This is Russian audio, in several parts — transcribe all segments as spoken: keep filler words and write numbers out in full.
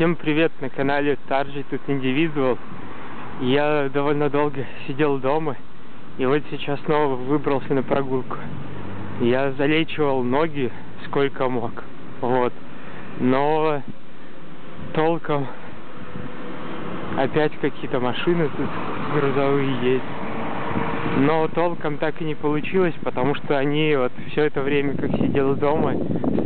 Всем привет! На канале Targeted Individual. Я довольно долго сидел дома, и вот сейчас снова выбрался на прогулку. Я залечивал ноги сколько мог, вот. Но толком опять какие-то машины тут грузовые есть. Но толком так и не получилось, потому что они вот все это время, как сидел дома,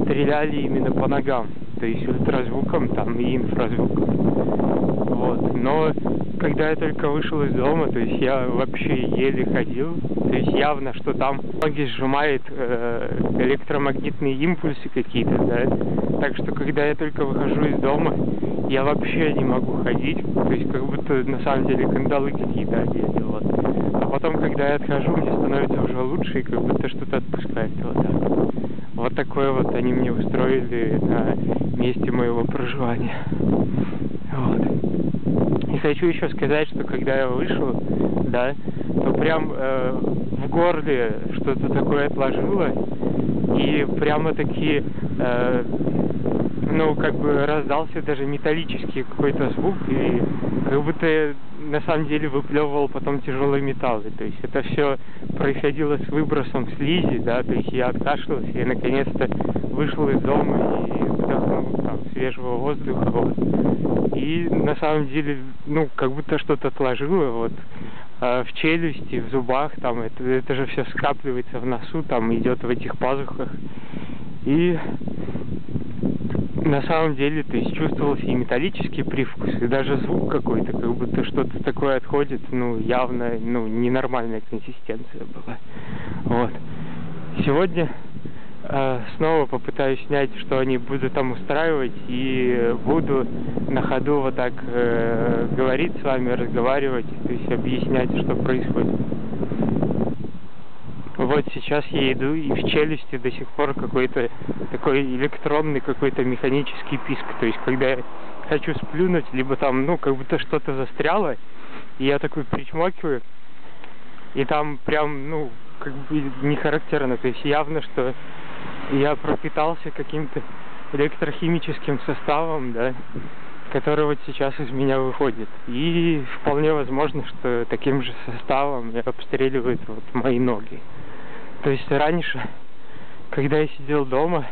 стреляли именно по ногам. То есть ультразвуком там и инфразвуком. Вот. Но когда я только вышел из дома, то есть я вообще еле ходил. То есть явно, что там ноги сжимают э, электромагнитные импульсы какие-то, да. Так что когда я только выхожу из дома, я вообще не могу ходить. То есть как будто на самом деле кандалы какие-то одели. Вот. А потом, когда я отхожу, мне становится уже лучше и как будто что-то отпускает. Вот так. Вот такое вот они мне устроили на месте моего проживания. Вот. И хочу еще сказать, что когда я вышел, да, то прям э, в горле что-то такое отложило, и прямо-таки, э, ну, как бы раздался даже металлический какой-то звук, и как будто я на самом деле выплевывал потом тяжелые металлы. То есть это все происходило с выбросом слизи, да, то есть я откашлялся и наконец-то вышел из дома и вдохнул там свежего воздуха, вот. И на самом деле, ну, как будто что-то отложило, вот, а в челюсти, в зубах, там, это, это же все скапливается в носу, там, идет в этих пазухах. И на самом деле, то есть чувствовался и металлический привкус, и даже звук какой-то, как будто что-то такое отходит, ну, явно, ну, ненормальная консистенция была. Вот. Сегодня э, снова попытаюсь снять, что они будут там устраивать, и буду на ходу вот так э, говорить с вами, разговаривать, то есть объяснять, что происходит. Вот сейчас я иду, и в челюсти до сих пор какой-то такой электронный, какой-то механический писк. То есть когда я хочу сплюнуть, либо там, ну, как будто что-то застряло, и я такой причмокиваю, и там прям, ну, как бы не характерно. То есть явно, что я пропитался каким-то электрохимическим составом, да, который вот сейчас из меня выходит. И вполне возможно, что таким же составом обстреливают вот мои ноги. То есть раньше, когда я сидел дома,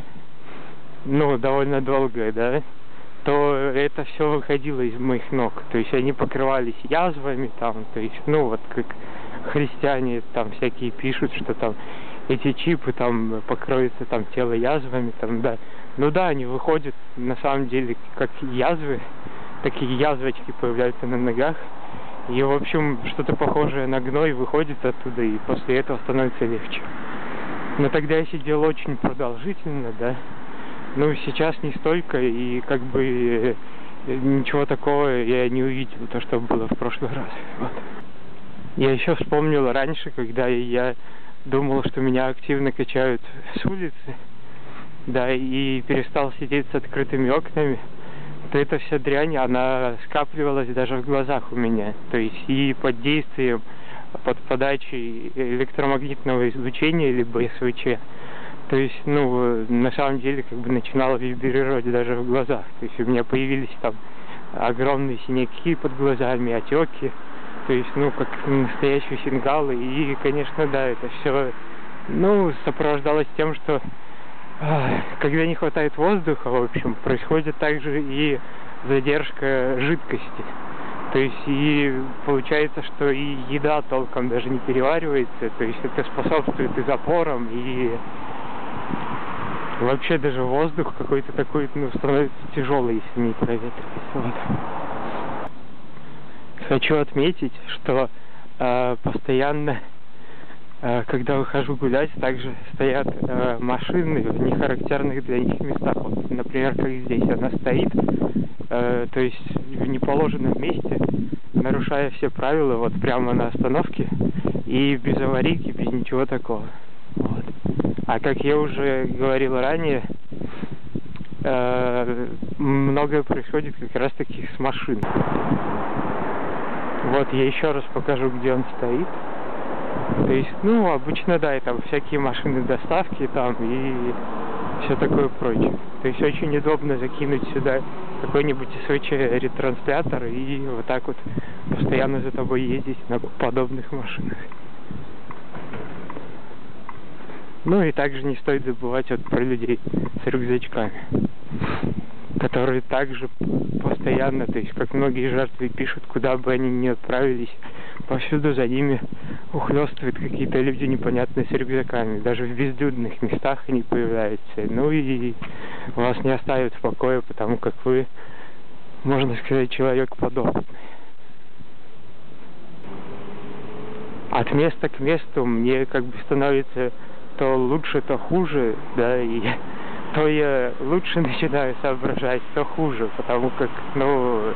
ну, довольно долго, да, то это все выходило из моих ног. То есть они покрывались язвами, там, то есть, ну, вот как христиане там всякие пишут, что там эти чипы там покроются там тело язвами, там, да. Ну да, они выходят на самом деле как язвы, такие язвочки появляются на ногах. И, в общем, что-то похожее на гной выходит оттуда, и после этого становится легче. Но тогда я сидел очень продолжительно, да. Ну, сейчас не столько, и как бы ничего такого я не увидел, то, что было в прошлый раз. Вот. Я еще вспомнил раньше, когда я думал, что меня активно качают с улицы, да, и перестал сидеть с открытыми окнами, то эта вся дрянь, она скапливалась даже в глазах у меня. То есть и под действием, под подачей электромагнитного излучения, либо СВЧ, то есть, ну, на самом деле, как бы начинало вибрировать даже в глазах. То есть у меня появились там огромные синяки под глазами, отеки, то есть, ну, как настоящие сингалы. И, конечно, да, это все, ну, сопровождалось тем, что когда не хватает воздуха, в общем, происходит также и задержка жидкости. То есть и получается, что и еда толком даже не переваривается, то есть это способствует и запорам, и вообще даже воздух какой-то такой, ну, становится тяжелый, если не проветривается. Вот. Хочу отметить, что э, постоянно, когда выхожу гулять, также стоят э, машины в нехарактерных для них местах. Вот, например, как здесь она стоит, э, то есть в неположенном месте, нарушая все правила, вот прямо на остановке, и без аварийки, без ничего такого. Вот. А как я уже говорил ранее, э, многое происходит как раз таки с машин. Вот я еще раз покажу, где он стоит. То есть, ну, обычно, да, и там всякие машины доставки, там, и все такое прочее. То есть очень удобно закинуть сюда какой-нибудь эс вэ че ретранслятор и вот так вот постоянно за тобой ездить на подобных машинах. Ну и также не стоит забывать вот про людей с рюкзачками, которые также постоянно, то есть как многие жертвы пишут, куда бы они ни отправились, повсюду за ними ухлёстывают какие-то люди непонятные с рюкзаками. Даже в безлюдных местах они появляются. Ну и вас не оставят в покое, потому как вы, можно сказать, человек подопытный. От места к месту мне как бы становится то лучше, то хуже, да, и то я лучше начинаю соображать, то хуже, потому как, ну,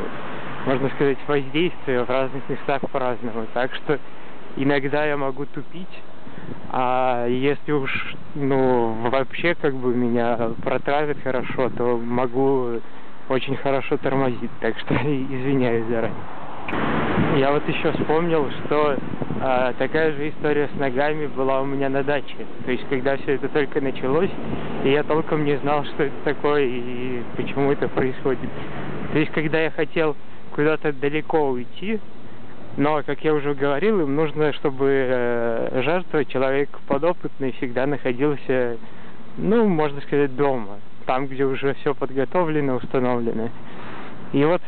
можно сказать, воздействие в разных местах по-разному. Так что иногда я могу тупить, а если уж, ну, вообще как бы меня протравят хорошо, то могу очень хорошо тормозить, так что извиняюсь заранее. Я вот еще вспомнил, что а, такая же история с ногами была у меня на даче. То есть, когда все это только началось, и я толком не знал, что это такое и почему это происходит. То есть, когда я хотел куда-то далеко уйти, но, как я уже говорил, им нужно, чтобы э, жертва, человек подопытный, всегда находился, ну, можно сказать, дома, там, где уже все подготовлено, установлено. И вот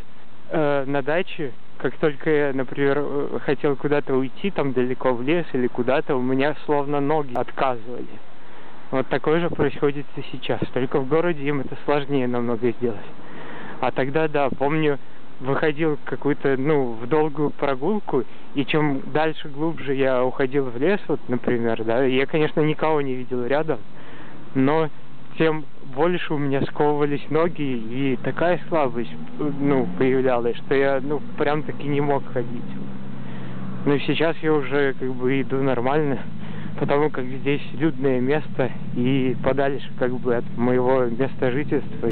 э, на даче, как только я, например, хотел куда-то уйти, там далеко в лес или куда-то, у меня словно ноги отказывали. Вот такое же происходит и сейчас, только в городе им это сложнее намного сделать. А тогда, да, помню, выходил какую-то, ну, в долгую прогулку, и чем дальше, глубже я уходил в лес, вот, например, да, я, конечно, никого не видел рядом, но тем больше у меня сковывались ноги, и такая слабость, ну, появлялась, что я, ну, прям-таки не мог ходить. Ну, и сейчас я уже, как бы, иду нормально, потому как здесь людное место, и подальше, как бы, от моего места жительства.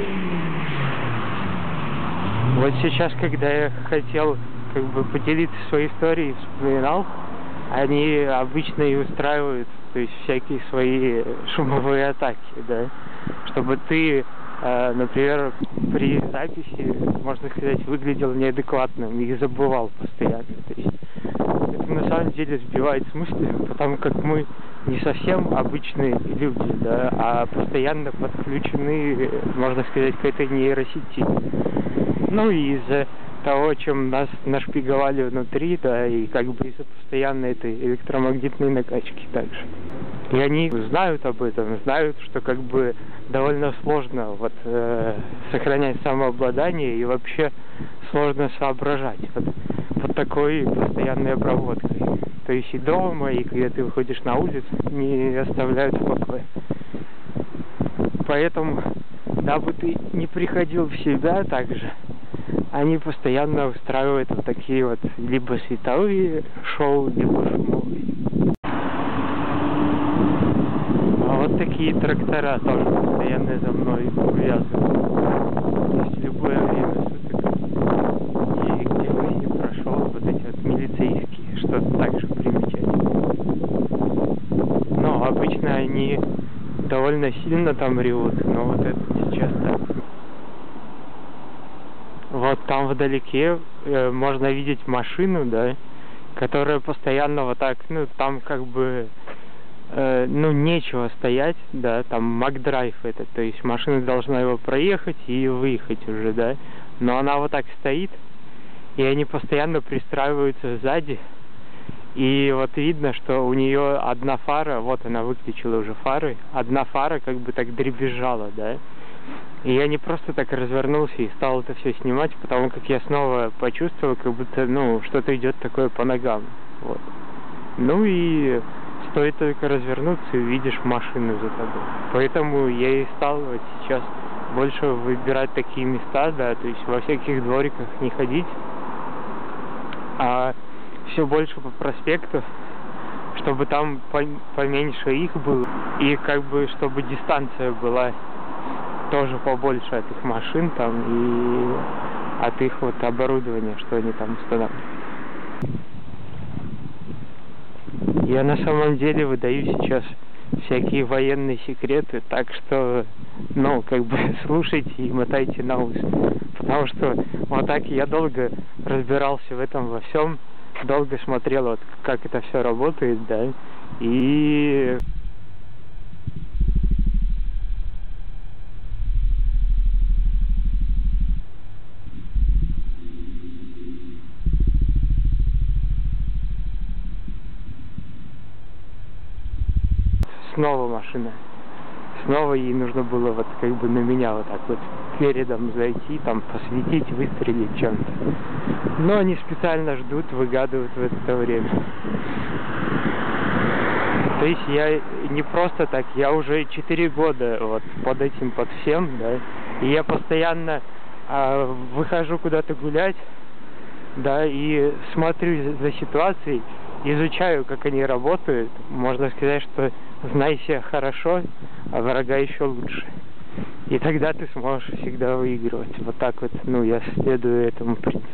Вот сейчас, когда я хотел как бы поделиться своей историей, вспоминал, они обычно и устраивают, то есть всякие свои шумовые атаки, да, чтобы ты, э, например, при записи, можно сказать, выглядел неадекватным и забывал постоянно. То есть это на самом деле сбивает с мысли, потому как мы не совсем обычные люди, да, а постоянно подключены, можно сказать, к этой нейросети. Ну и из-за того, чем нас нашпиговали внутри, да, и как бы из-за постоянной этой электромагнитной накачки также. И они знают об этом, знают, что как бы довольно сложно вот э, сохранять самообладание и вообще сложно соображать вот, под такой постоянной обработкой. То есть и дома, и когда ты выходишь на улицу, не оставляют в покое. Поэтому, дабы ты не приходил в себя также, они постоянно устраивают вот такие вот либо световые шоу, либо шумовые. А вот такие трактора тоже постоянно за мной увязываются. То есть любое время суток. И где бы не прошел, вот эти вот милицейские, что также примечательно. Но обычно они довольно сильно там ревут, но вот это сейчас так. Вот там вдалеке э, можно видеть машину, да, которая постоянно вот так, ну, там как бы, э, ну, нечего стоять, да, там макдрайв это, то есть машина должна его проехать и выехать уже, да, но она вот так стоит, и они постоянно пристраиваются сзади, и вот видно, что у нее одна фара, вот она выключила уже фары, одна фара как бы так дребезжала, да. И я не просто так развернулся и стал это все снимать, потому как я снова почувствовал, как будто, ну, что-то идет такое по ногам. Вот. Ну и стоит только развернуться и увидишь машину за тобой. Поэтому я и стал вот сейчас больше выбирать такие места, да, то есть во всяких двориках не ходить, а все больше по проспекту, чтобы там поменьше их было, и как бы чтобы дистанция была тоже побольше от их машин там и от их вот оборудования, что они там устанавливают. Я на самом деле выдаю сейчас всякие военные секреты, так что, ну, как бы, слушайте и мотайте на ус. Потому что вот так я долго разбирался в этом во всем, долго смотрел, вот, как это все работает, да, и... Снова машина. Снова ей нужно было вот как бы на меня вот так вот передом зайти, там посветить, выстрелить чем-то. Но они специально ждут, выгадывают в это время. То есть я не просто так, я уже четыре года вот под этим, под всем, да. И я постоянно э, выхожу куда-то гулять, да, и смотрю за ситуацией, изучаю, как они работают. Можно сказать, что знай себя хорошо, а врага еще лучше. И тогда ты сможешь всегда выигрывать. Вот так вот, ну, я следую этому принципу.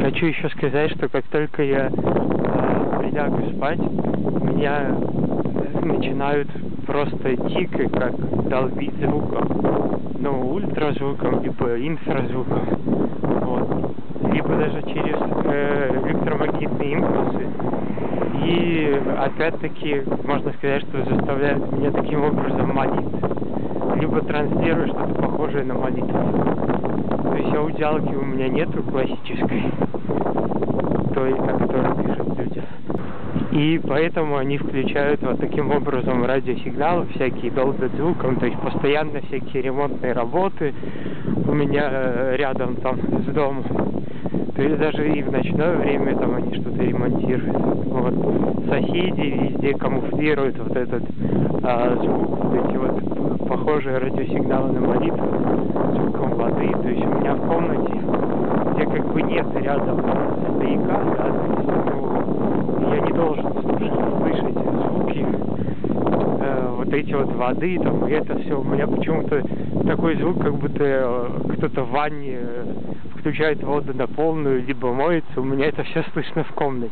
Хочу еще сказать, что как только я прилягу спать, меня начинают просто дико как долбить звуком. Ну, ультразвуком, либо инфразвуком. Вот. Либо даже через э, электромагнитные импульсы. И опять-таки можно сказать, что заставляют меня таким образом молиться, либо транслируют что-то похожее на молитву. То есть аудиалки у меня нету классической, той, о которой пишут люди. И поэтому они включают вот таким образом радиосигналы, всякие долбят звуком, то есть постоянно всякие ремонтные работы у меня э, рядом там с домом. То есть даже и в ночное время там они что-то ремонтируют. Вот. Соседи везде камуфлируют вот этот а, звук, вот эти вот похожие радиосигналы на молитву звуком воды. То есть у меня в комнате, где как бы нет рядом стояка, да, я не должен слышать звуки э, вот эти вот воды, там, и это все. У меня почему-то такой звук, как будто кто-то в ванне включает воду на полную, либо моется, у меня это все слышно в комнате.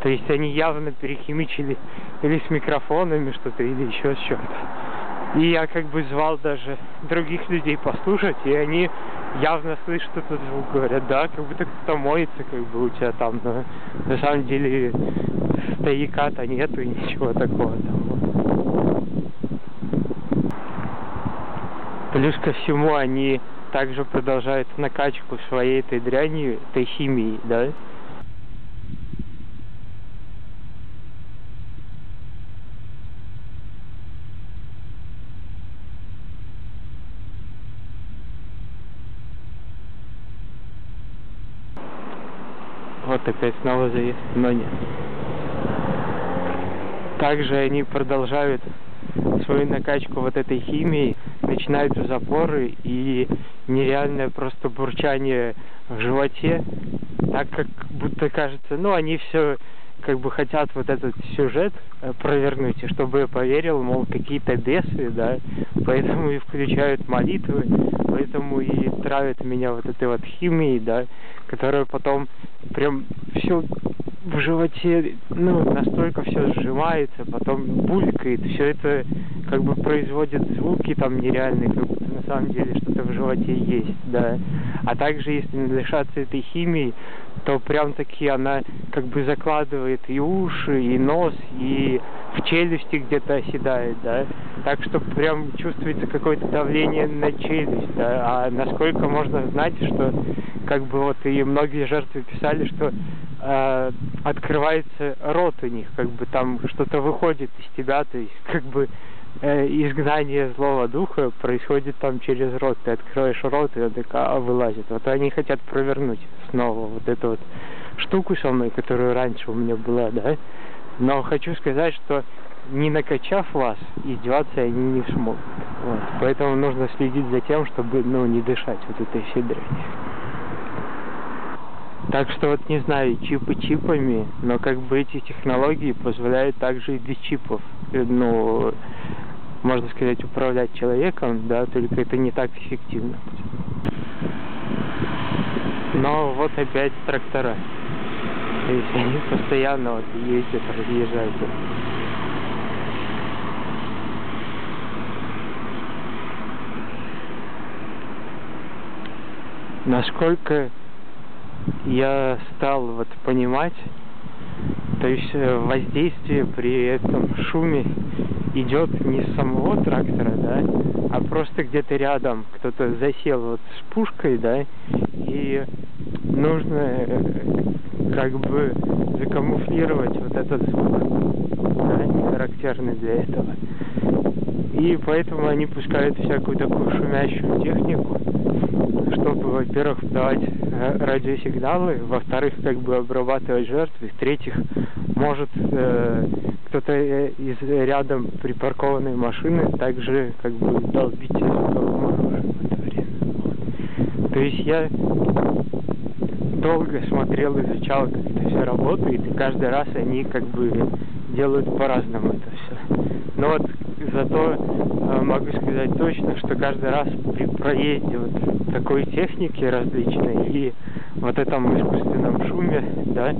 То есть они явно перехимичили или с микрофонами что-то, или еще с чем-то. И я как бы звал даже других людей послушать, и они явно слышат этот звук, говорят, да, как будто кто-то моется, как бы у тебя там, но на самом деле стояка-то нету и ничего такого там. Плюс ко всему они также продолжают накачку своей этой дрянью, этой химии, да? Вот опять снова заезд, но нет. Также они продолжают свою накачку вот этой химии, начинаются запоры и нереальное просто бурчание в животе, так как будто кажется, ну они все как бы хотят вот этот сюжет провернуть, и чтобы я поверил, мол, какие-то бесы, да, поэтому и включают молитвы, поэтому и травят меня вот этой вот химией, да, которая потом прям все в животе, ну, настолько все сжимается, потом булькает, все это как бы производит звуки там нереальные, как будто на самом деле что-то в животе есть, да. А также, если лишаться этой химии, то прям-таки она как бы закладывает и уши, и нос, и в челюсти где-то оседает, да. Так что прям чувствуется какое-то давление на челюсть, да. А насколько можно знать, что как бы вот и многие жертвы писали, что э, открывается рот у них, как бы там что-то выходит из тебя, то есть как бы э, изгнание злого духа происходит там через рот, ты открываешь рот, и он так а, вылазит. Вот они хотят провернуть снова вот эту вот штуку со мной, которую раньше у меня была, да. Но хочу сказать, что не накачав вас, издеваться они не смогут. Вот. Поэтому нужно следить за тем, чтобы, ну, не дышать вот этой всей дрянью. Так что вот не знаю, чипы чипами, но как бы эти технологии позволяют также и без чипов, ну, можно сказать, управлять человеком, да, только это не так эффективно. Но вот опять трактора. То есть они постоянно вот ездят, разъезжают. Насколько я стал вот понимать, то есть воздействие при этом шуме идет не с самого трактора, да, а просто где-то рядом кто-то засел вот с пушкой, да, и нужно как бы закамуфлировать вот этот звук, да, не характерный для этого. И поэтому они пускают всякую такую шумящую технику, чтобы, во-первых, давать радиосигналы, во-вторых, как бы обрабатывать жертв, и в-третьих, может э, кто-то из рядом припаркованной машины также как бы долбить звуковым оружием в это время. То есть я долго смотрел, изучал, как это все работает, и каждый раз они как бы делают по-разному это все. Но вот зато э, могу сказать точно, что каждый раз при проезде вот такой техники различной и вот этом искусственном шуме, да,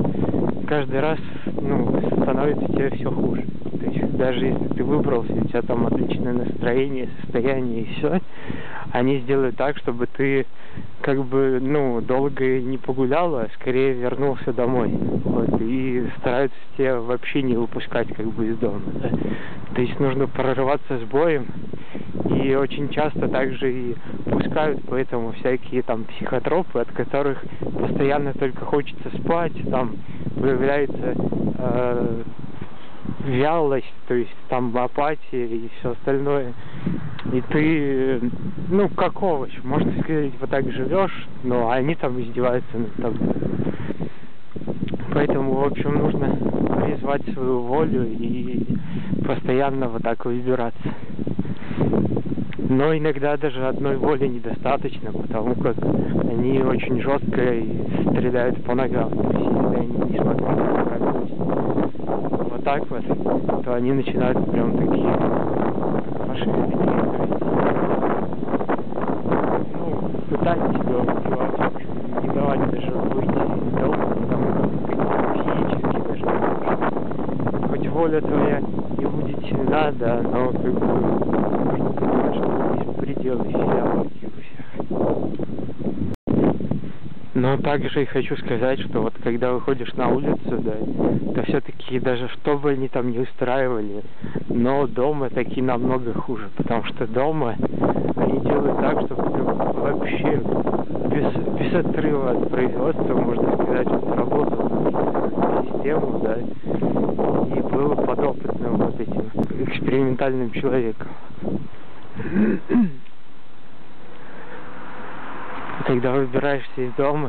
каждый раз, ну, становится тебе все хуже. То есть даже если ты выбрался, у тебя там отличное настроение, состояние и все, они сделают так, чтобы ты как бы, ну, долго не погулял, а скорее вернулся домой. Вот, и стараются тебя вообще не выпускать как бы из дома. Да? То есть нужно прорываться с боем. И очень часто также и пускают поэтому всякие там психотропы, от которых постоянно только хочется спать, там появляется э, вялость, то есть там апатия и все остальное. И ты, ну, как овощ, можно сказать, вот так живешь, но они там издеваются над тобой. Поэтому, в общем, нужно призвать свою волю и постоянно вот так выбираться. Но иногда даже одной воли недостаточно, потому как они очень жестко стреляют по ногам. То есть, если они не смогли прокатить вот так вот, то они начинают прям такие машины вести. Ну, пытать тебя убивать, не давать даже выйти из дома, потому как ты физически даже не можешь. Хоть воля твоя не будет сильна, да, но как бы нужно понимать, что есть пределы физиологии у всех. Но также и хочу сказать, что вот когда выходишь на улицу, да, то все-таки даже что бы они там не устраивали, но дома такие намного хуже, потому что дома они делают так, чтобы ты вообще без, без отрыва от производства, можно сказать, вот работал на систему, да, и был подопытным вот этим экспериментальным человеком. Когда выбираешься из дома,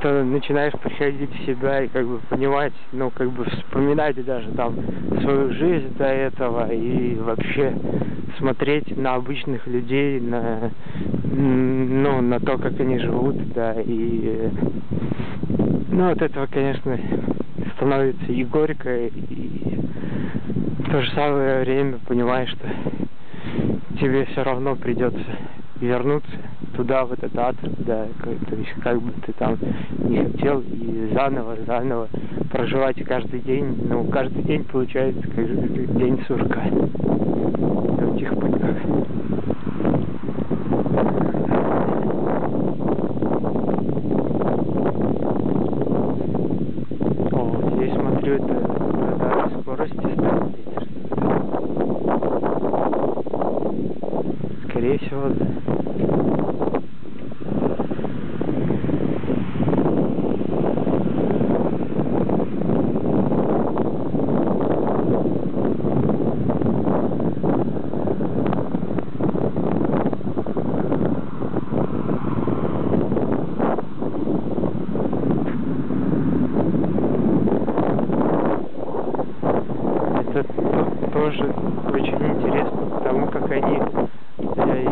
то начинаешь приходить в себя и как бы понимать, ну, как бы вспоминать даже там свою жизнь до этого и вообще смотреть на обычных людей, на, ну, на то, как они живут, да, и, ну, от этого, конечно, становится и горько, и в то же самое время понимаешь, что тебе все равно придется вернуться туда, в этот ад, да, то есть как бы ты там не хотел, и заново, заново проживать каждый день, ну, каждый день получается как день сурка в этих путях. О, здесь смотрю, это даже скорости ставят. Скорее всего, да. Это тоже очень интересно, потому как они,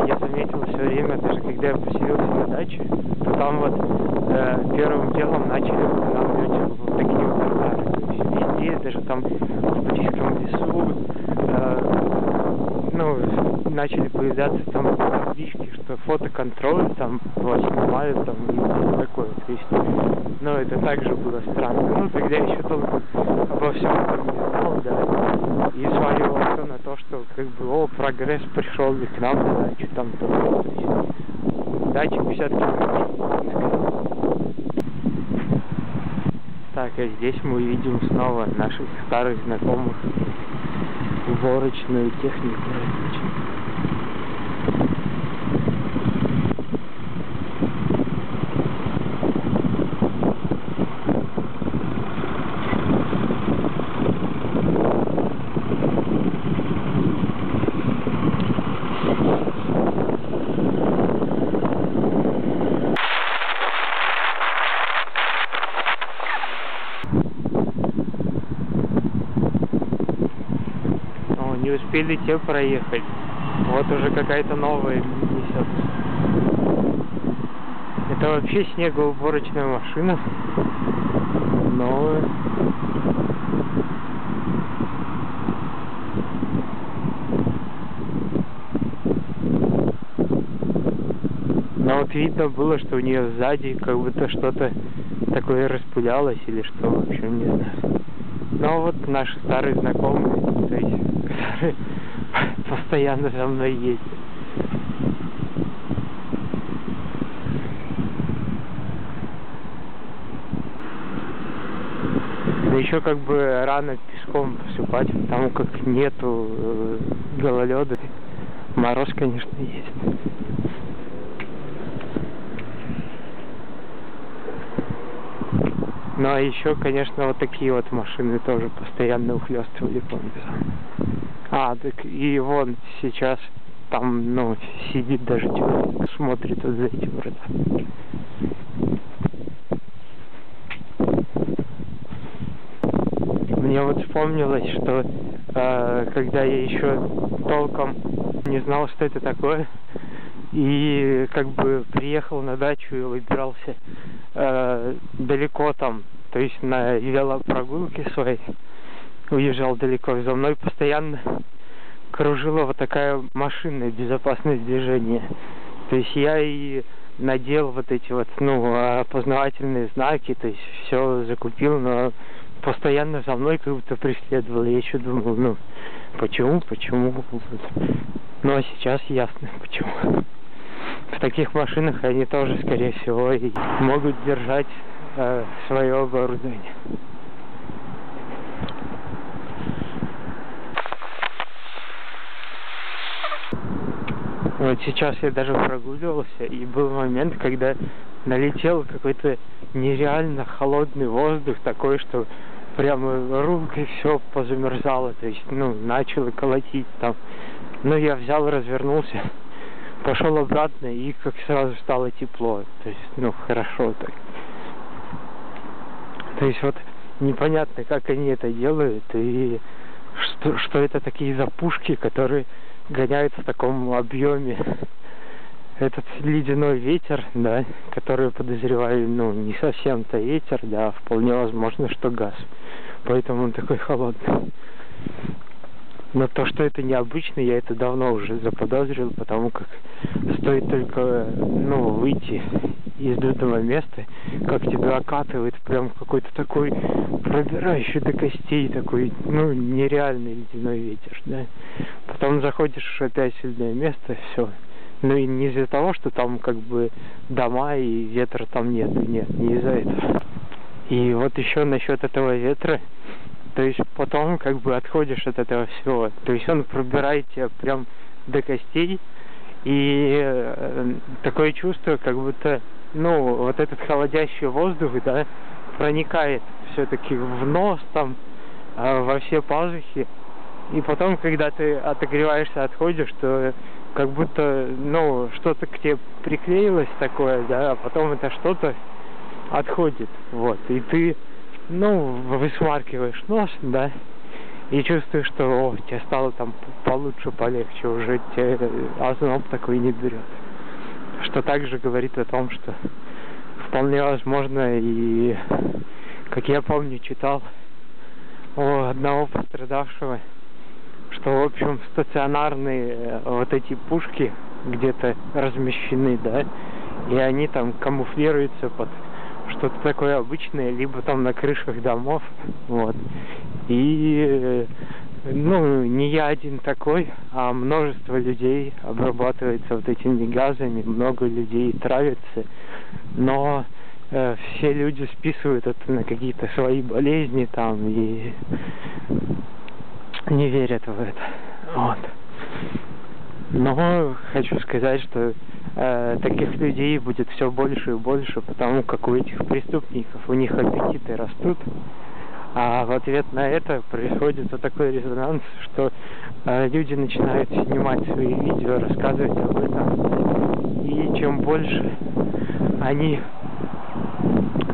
я заметил все время, даже когда я поселился на даче, то там вот э, первым делом начали устанавливать вот такие вот радары. То есть везде, даже там в близком лесу, э, ну, начали появляться там таблички, что фотоконтроль там восьмое мая, там и такое вот вещь. Но это также было странно. Ну тогда еще только обо всем этом не знал, да. И сваливал все на то, что как бы о, прогресс пришел и к нам, да, что там там. Дача пятьдесят километров. Так, а здесь мы видим снова наших старых знакомых. Уборочную технику. Не успели те проехать. Вот уже какая-то новая несется. Это вообще снегоуборочная машина. Новая. Но вот видно было, что у нее сзади как будто что-то такое распылялось или что, в общем, не знаю. Но вот наши старые знакомые, то есть которые постоянно за мной ездят. Да еще как бы рано пешком посыпать, потому как нету э, гололеда. Мороз, конечно, есть. Ну а еще, конечно, вот такие вот машины тоже постоянно ухлёстывали, помню. А, так и вон сейчас там, ну, сидит даже человек, смотрит вот за этим родом. Мне вот вспомнилось, что э, когда я еще толком не знал, что это такое, и как бы приехал на дачу и выбирался э, далеко там, то есть на велопрогулке своей, уезжал далеко, за мной постоянно кружила вот такая машина безопасное движение. То есть я и надел вот эти вот, ну, опознавательные знаки, то есть все закупил, но постоянно за мной как будто преследовал. Я еще думал, ну, почему, почему? Ну, а сейчас ясно, почему. В таких машинах они тоже, скорее всего, и могут держать э, свое оборудование. Вот сейчас я даже прогуливался, и был момент, когда налетел какой-то нереально холодный воздух, такой, что прямо рукой все позамерзало, то есть, ну, начало колотить там. Ну, я взял, развернулся, пошел обратно, и как сразу стало тепло, то есть, ну, хорошо так. То есть, вот, непонятно, как они это делают, и что, что это такие за пушки, которые гоняют в таком объеме. Этот ледяной ветер, да, который, подозреваю, ну, не совсем-то ветер, да, вполне возможно, что газ. Поэтому он такой холодный. Но то, что это необычно, я это давно уже заподозрил, потому как стоит только, ну, выйти из этого места, как тебя окатывает прям какой-то такой пробирающий до костей такой, ну, нереальный ледяной ветер, да. Потом заходишь опять в ледяное место, все. Ну и не из-за того, что там как бы дома и ветра там нет, нет, не из-за этого. И вот еще насчет этого ветра. То есть потом как бы отходишь от этого всего. То есть он пробирает тебя прям до костей. И э, такое чувство, как будто, ну, вот этот холодящий воздух, да, проникает все-таки в нос, там, э, во все пазухи. И потом, когда ты отогреваешься, отходишь, то как будто, ну, что-то к тебе приклеилось такое, да, а потом это что-то отходит. Вот. И ты, ну, высмаркиваешь нос, да, и чувствуешь, что о, тебе стало там получше, полегче, уже тебе озноб такой не берет. Что также говорит о том, что вполне возможно, и, как я помню, читал у одного пострадавшего, что, в общем, стационарные вот эти пушки где-то размещены, да, и они там камуфлируются под что-то такое обычное, либо там на крышах домов, вот. И, ну, не я один такой, а множество людей обрабатывается вот этими газами, много людей травится, но э, все люди списывают это на какие-то свои болезни там и не верят в это, вот. Но хочу сказать, что э, таких людей будет все больше и больше, потому как у этих преступников, у них аппетиты растут, а в ответ на это происходит вот такой резонанс, что э, люди начинают снимать свои видео, рассказывать об этом, и чем больше они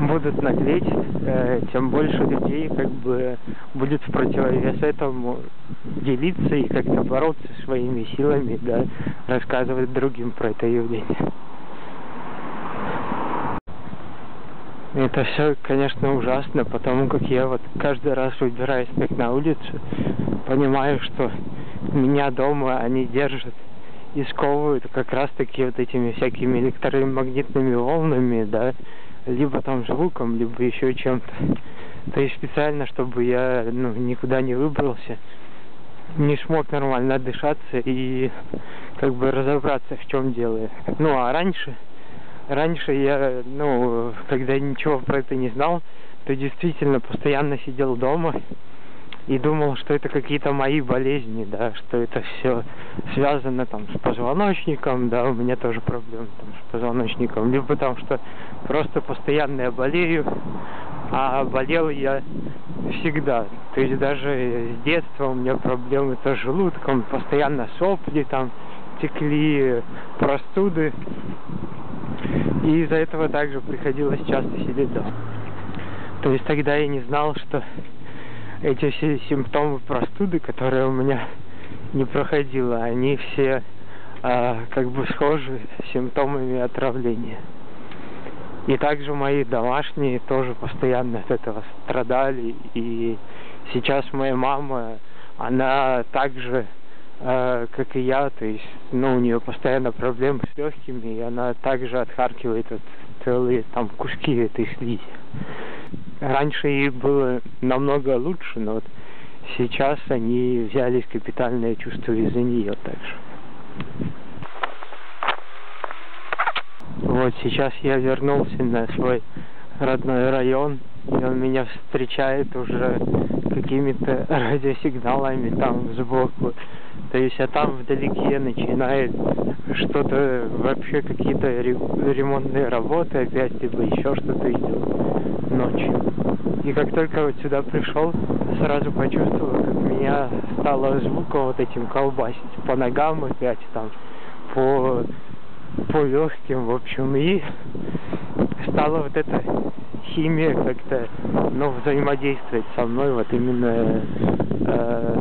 будут наглеть, э, тем больше людей как бы будет в противовес этому делиться и как-то бороться своими силами, да, рассказывать другим про это явление. Это все, конечно, ужасно, потому как я вот каждый раз выбираюсь так на улицу, понимаю, что меня дома они держат и сковывают как раз-таки вот этими всякими электромагнитными волнами, да, либо там звуком, либо еще чем-то. То есть специально, чтобы я, ну, никуда не выбрался, не смог нормально отдышаться и как бы разобраться, в чем дело. Ну, а раньше, раньше я, ну, когда ничего про это не знал, то действительно постоянно сидел дома и думал, что это какие-то мои болезни, да, что это все связано там с позвоночником, да, у меня тоже проблемы там с позвоночником, либо там, что просто постоянно я болею, а болел я всегда, то есть даже с детства у меня проблемы с желудком, постоянно сопли там текли, простуды, и из-за этого также приходилось часто сидеть дома. То есть тогда я не знал, что эти все симптомы простуды, которые у меня не проходило, они все а, как бы схожи с симптомами отравления. И также мои домашние тоже постоянно от этого страдали. И сейчас моя мама, она также, а, как и я, то есть, ну, у нее постоянно проблемы с легкими, и она также отхаркивает вот целые там куски этой слизи. Раньше ей было намного лучше, но вот сейчас они взялись капитальное чувство из-за нее также. Вот сейчас я вернулся на свой родной район, и он меня встречает уже какими-то радиосигналами там сбоку. То есть, а там вдалеке начинает что-то, вообще какие-то ремонтные работы опять, либо еще что-то идет ночью. И как только вот сюда пришел, сразу почувствовал, как меня стало звуком вот этим колбасить по ногам опять, там, по, по легким, в общем, и стала вот эта химия как-то, ну, взаимодействовать со мной вот именно э,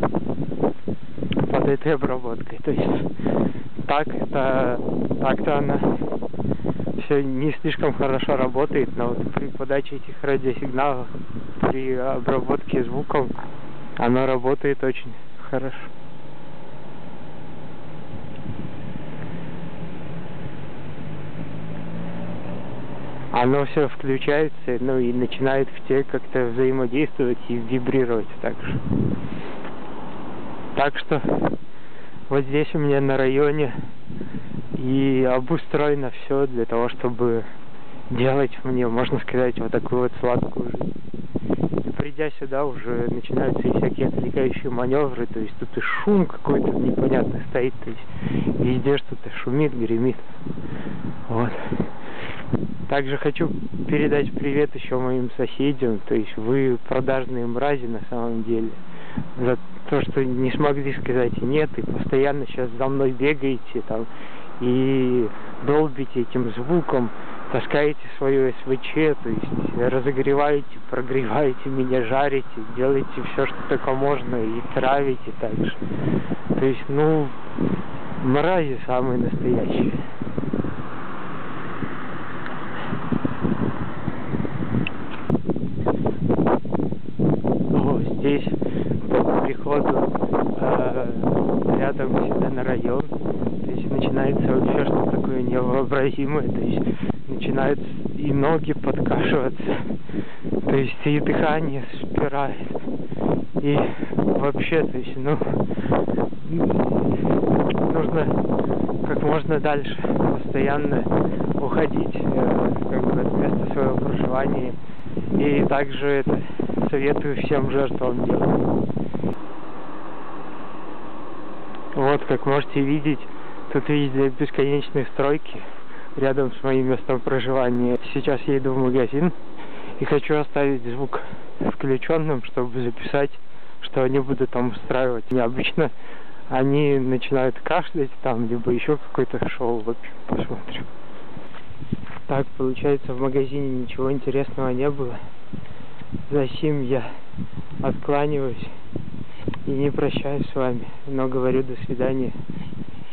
под этой обработкой. То есть так это, так-то она все не слишком хорошо работает, но вот при подаче этих радиосигналов, при обработке звуком, она работает очень хорошо. Оно все включается, ну, и начинает в те как-то взаимодействовать и вибрировать также. Так что вот здесь у меня на районе и обустроено все для того, чтобы делать мне, можно сказать, вот такую вот сладкую жизнь. И придя сюда, уже начинаются и всякие отвлекающие маневры, то есть тут и шум какой-то непонятный стоит, то есть везде что-то шумит, гремит. Вот. Также хочу передать привет еще моим соседям, то есть вы продажные мрази на самом деле, за то, что не смогли сказать нет, и постоянно сейчас за мной бегаете там, и долбите этим звуком, таскаете свое СВЧ, то есть разогреваете, прогреваете меня, жарите, делаете все, что только можно, и травите также. То есть, ну, мрази самые настоящие. Здесь по приходу э, потом сюда на район. То есть начинается вообще что-то такое невообразимое. То есть начинают и ноги подкашиваться. То есть и дыхание спирает. И вообще, то есть, ну, нужно как можно дальше постоянно уходить э, как бы от места своего проживания. И также это советую всем жертвам делать. Вот, как можете видеть, тут везде бесконечные стройки рядом с моим местом проживания. Сейчас я иду в магазин и хочу оставить звук включенным, чтобы записать, что они будут там устраивать. Необычно они начинают кашлять там, либо еще какое-то шоу. В общем, посмотрим. Так, получается, в магазине ничего интересного не было. Засим я откланиваюсь и не прощаюсь с вами, но говорю до свидания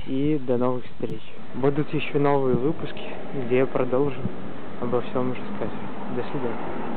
и до новых встреч. Будут еще новые выпуски, где я продолжу обо всем рассказывать. До свидания.